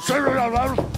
Say it out loud.